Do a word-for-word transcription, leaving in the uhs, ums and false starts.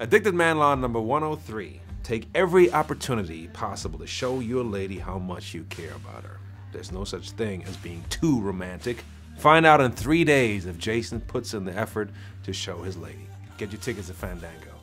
Addicted man law number one oh three. Take every opportunity possible to show your lady how much you care about her. There's no such thing as being too romantic. Find out in three days if Jason puts in the effort to show his lady. Get your tickets at Fandango.